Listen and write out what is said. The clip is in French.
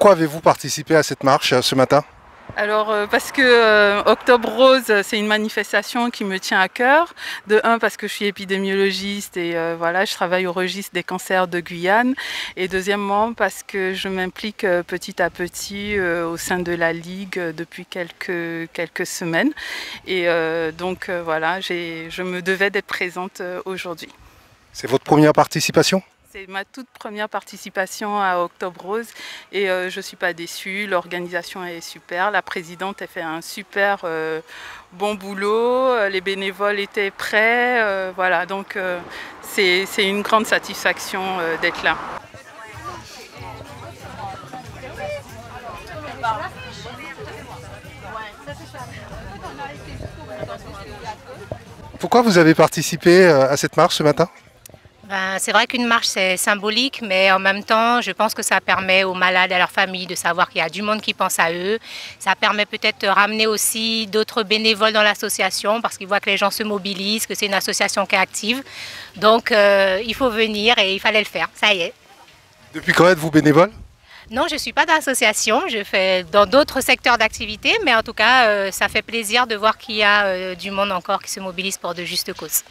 Pourquoi avez-vous participé à cette marche ce matin? Alors parce que Octobre Rose, c'est une manifestation qui me tient à cœur. De un, parce que je suis épidémiologiste et voilà, je travaille au registre des cancers de Guyane. Et deuxièmement, parce que je m'implique petit à petit au sein de la Ligue depuis quelques semaines. Et donc voilà, je me devais d'être présente aujourd'hui. C'est votre première participation ? C'est ma toute première participation à Octobre Rose et je ne suis pas déçue, l'organisation est super, la présidente a fait un super bon boulot, les bénévoles étaient prêts, voilà, donc c'est une grande satisfaction d'être là. Pourquoi vous avez participé à cette marche ce matin ? Ben, c'est vrai qu'une marche, c'est symbolique, mais en même temps, je pense que ça permet aux malades, à leur famille, de savoir qu'il y a du monde qui pense à eux. Ça permet peut-être de ramener aussi d'autres bénévoles dans l'association, parce qu'ils voient que les gens se mobilisent, que c'est une association qui est active. Donc, il faut venir et il fallait le faire, ça y est. Depuis quand êtes-vous bénévole ? Non, je ne suis pas dans l'association, je fais dans d'autres secteurs d'activité, mais en tout cas, ça fait plaisir de voir qu'il y a du monde encore qui se mobilise pour de justes causes.